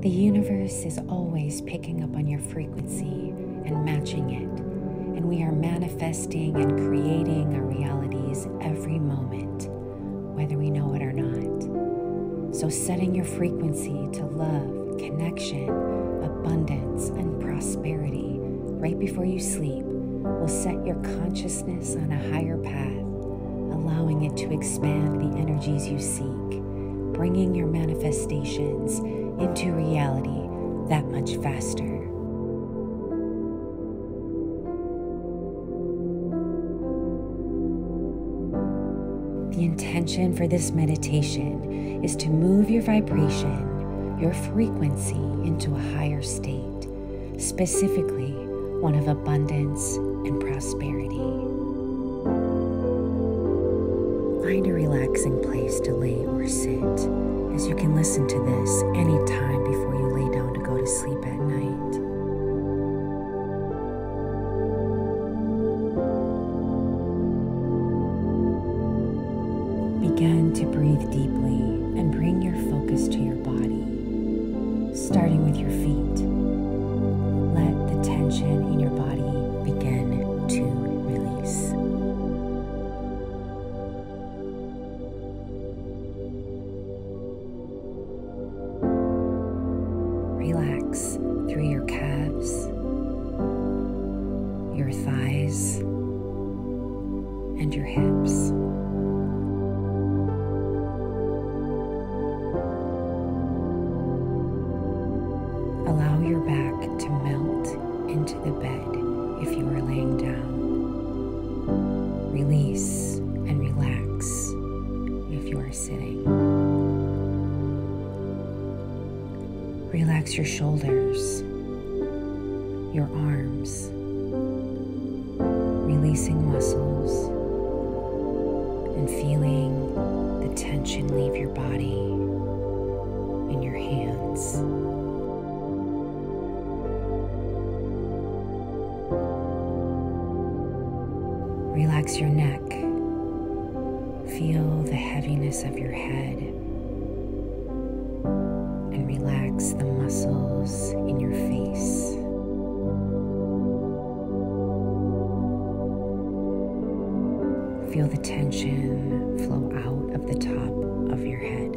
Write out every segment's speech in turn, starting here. The universe is always picking up on your frequency and matching it, and we are manifesting and creating our realities every moment, whether we know it or not. So setting your frequency to love, connection, abundance, and prosperity right before you sleep will set your consciousness on a higher path, allowing it to expand the energies you seek, bringing your manifestations into reality that much faster. The intention for this meditation is to move your vibration, your frequency, into a higher state, specifically one of abundance and prosperity. Find a relaxing place to lay or sit, as you can listen to this any time before you lay down to go to sleep at night. Begin to breathe deeply and bring your focus to your body, starting with your feet. Let the tension in your body begin to release. Relax through your calves, your thighs, and your hips. Allow your back to melt into the bed if you are laying down. Release and relax if you are sitting. Relax your shoulders, your arms, releasing muscles and feeling the tension leave your body and your hands. Relax your neck. Feel the heaviness of your head. Relax the muscles in your face. Feel the tension flow out of the top of your head.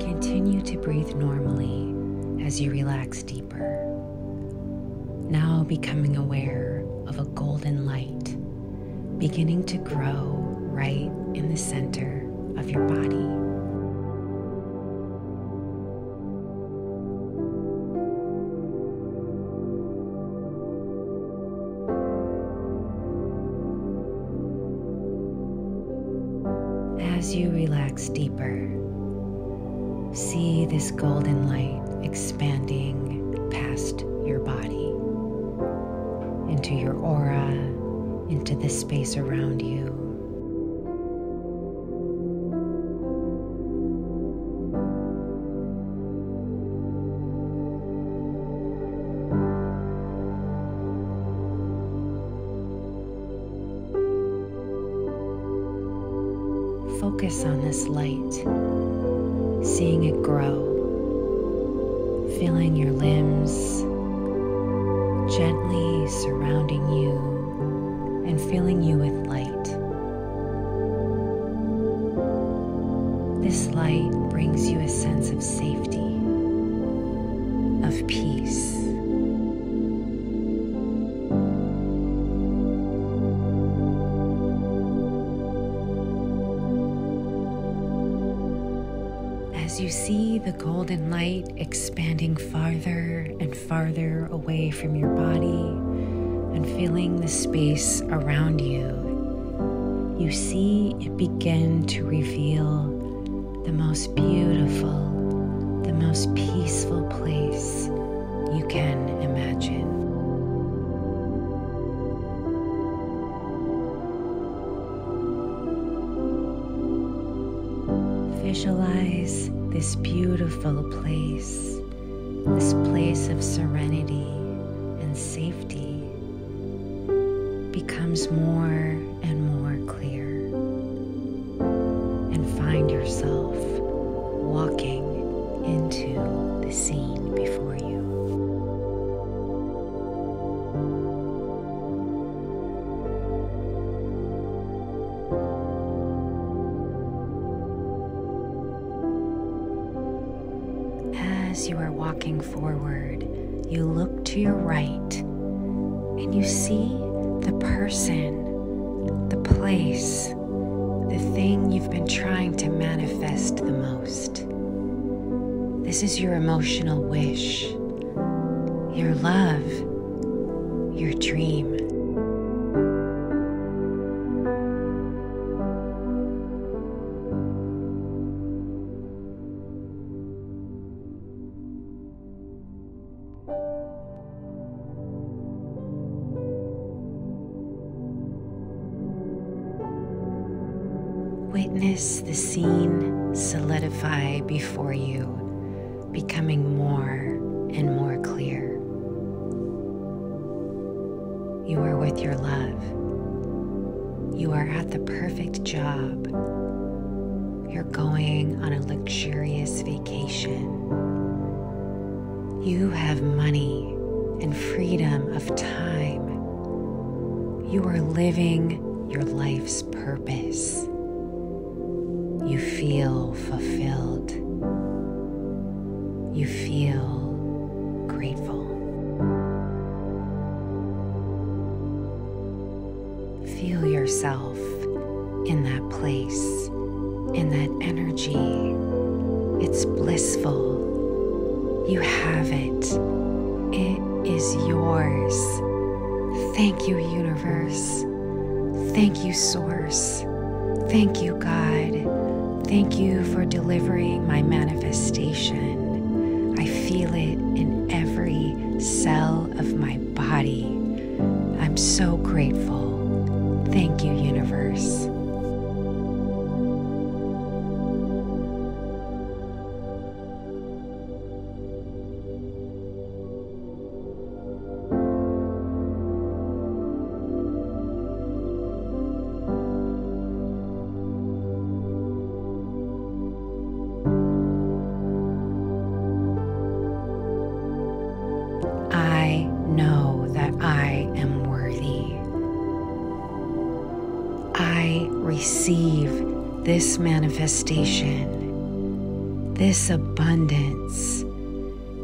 Continue to breathe normally as you relax deeper, now becoming aware of a golden light beginning to grow right in the center of your body. As you relax deeper, see this golden light expanding past your body, into your aura, into the space around you. Focus on this light, seeing it grow, feeling your limbs, gently surrounding you and filling you with light. This light brings you a sense of safety, of peace. As you see the golden light expanding farther and farther away from your body, and feeling the space around you, you see it begin to reveal the most beautiful, the most peaceful place you can imagine. Visualize this beautiful place, this place of serenity and safety, becomes more and more clear. As you are walking forward, you look to your right and you see the person, the place, the thing you've been trying to manifest the most. This is your emotional wish, your love, your dream. Witness the scene solidify before you, becoming more and more clear. You are with your love. You are at the perfect job. You're going on a luxurious vacation. You have money and freedom of time. You are living your life's purpose. You feel fulfilled. You feel grateful. Feel yourself in that place, in that energy. It's blissful. You have it. It is yours. Thank you, universe. Thank you, source. Thank you, God. Thank you for delivering my manifestation. I feel it in every cell of my body. I'm so grateful. Thank you, universe. Receive this manifestation, this abundance,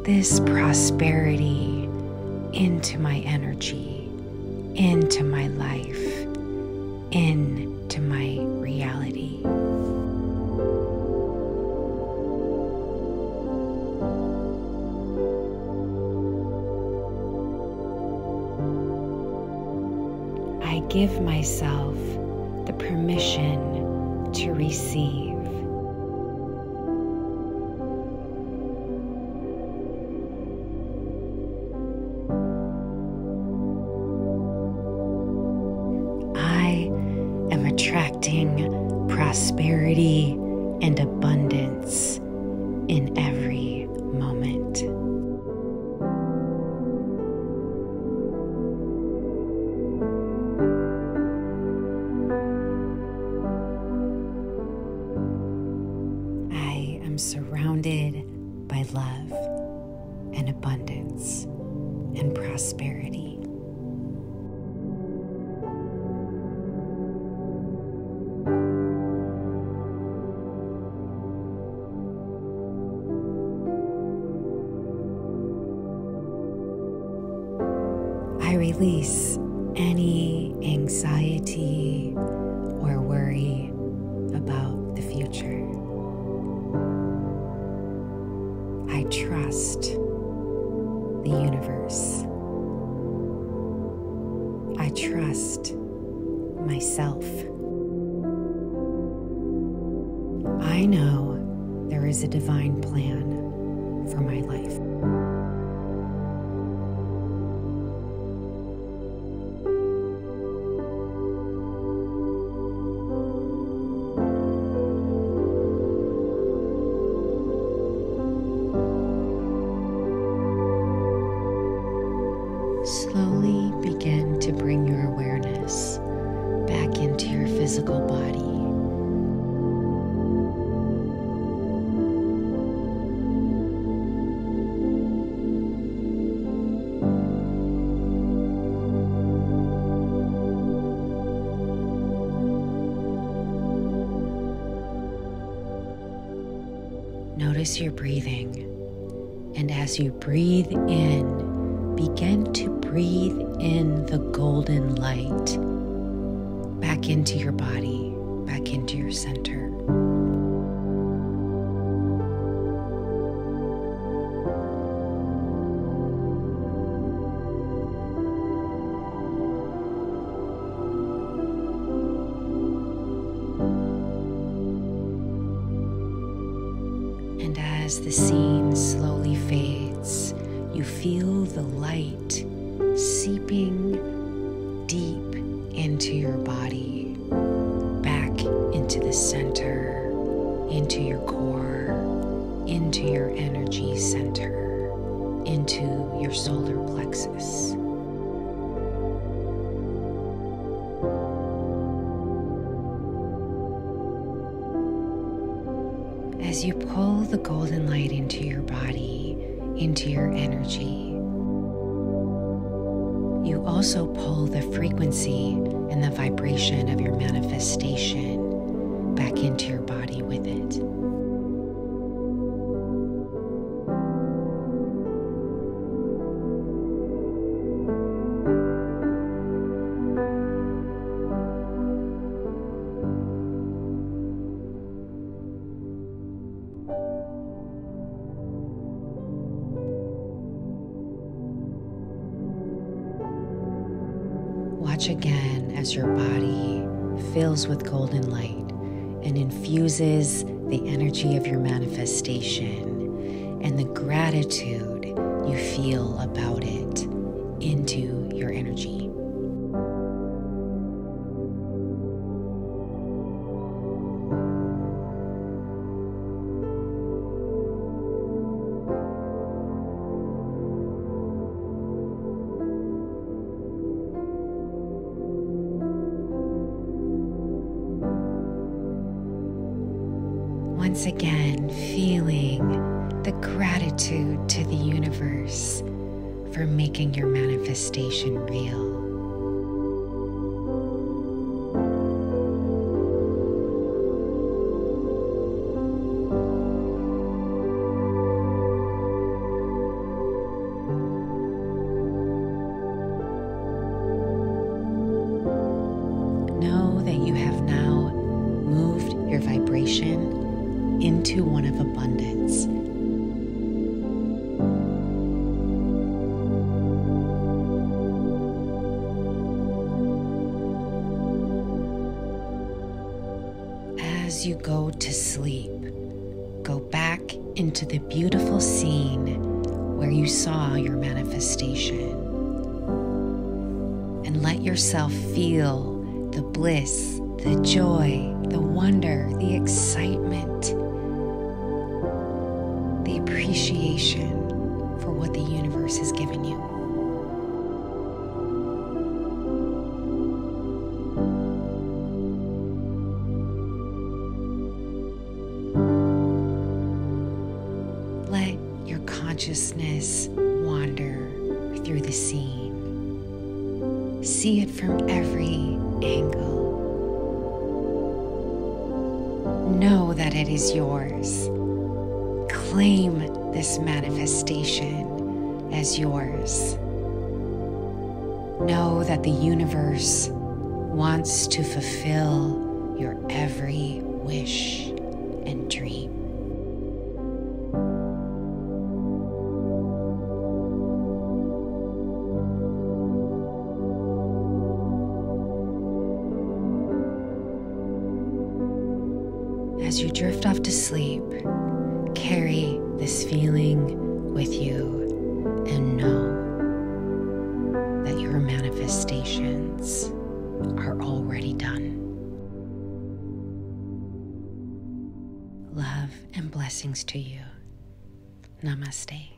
this prosperity into my energy, into my life, into my reality. I give myself the permission to receive. I am attracting prosperity and abundance in every moment. Surrounded by love and abundance and prosperity. I release any anxiety or worry about the future. I trust the universe. I trust myself. I know there is a divine plan for my life. Slowly begin to bring your awareness back into your physical body. Notice your breathing And as you breathe in, begin to breathe in the golden light back into your body, back into your center. And as the scene slowly fades, you feel the light seeping deep into your body, back into the center, into your core, into your energy center, into your solar plexus. As you pull the golden light into your body, into your energy, you also pull the frequency and the vibration of your manifestation back into your body with it. Watch again as your body fills with golden light and infuses the energy of your manifestation and the gratitude you feel about it into your energy. Once again, feeling the gratitude to the universe for making your manifestation real. Know that you have now moved your vibration into one of abundance. As you go to sleep, go back into the beautiful scene where you saw your manifestation and let yourself feel the bliss, the joy, the wonder, the excitement, the appreciation for what the universe has given you. Let your consciousness wander through the scene. See it from every angle. Know that it is yours. Claim this manifestation as yours. Know that the universe wants to fulfill your every wish and dream. As you drift off to sleep, carry this feeling with you and know that your manifestations are already done. Love and blessings to you. Namaste.